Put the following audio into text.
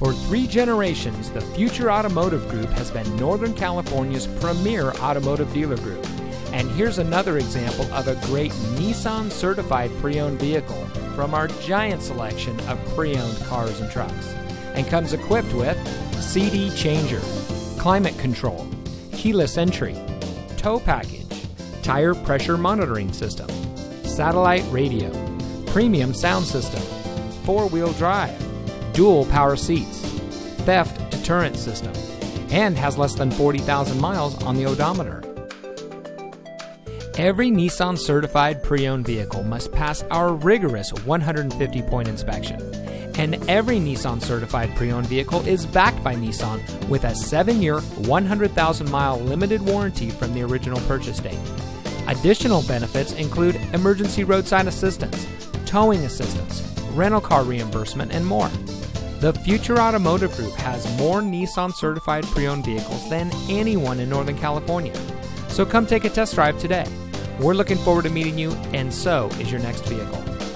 For 3 generations, the Future Automotive Group has been Northern California's premier automotive dealer group. And here's another example of a great Nissan-certified pre-owned vehicle from our giant selection of pre-owned cars and trucks. And comes equipped with CD changer, climate control, keyless entry, tow package, tire pressure monitoring system, satellite radio, premium sound system, 4-wheel drive, dual power seats, theft deterrent system, and has less than 40,000 miles on the odometer. Every Nissan certified pre-owned vehicle must pass our rigorous 150-point inspection. And every Nissan certified pre-owned vehicle is backed by Nissan with a 7-year, 100,000-mile limited warranty from the original purchase date. Additional benefits include emergency roadside assistance, towing assistance, rental car reimbursement, and more. The Future Automotive Group has more Nissan certified pre-owned vehicles than anyone in Northern California. So come take a test drive today. We're looking forward to meeting you, and so is your next vehicle.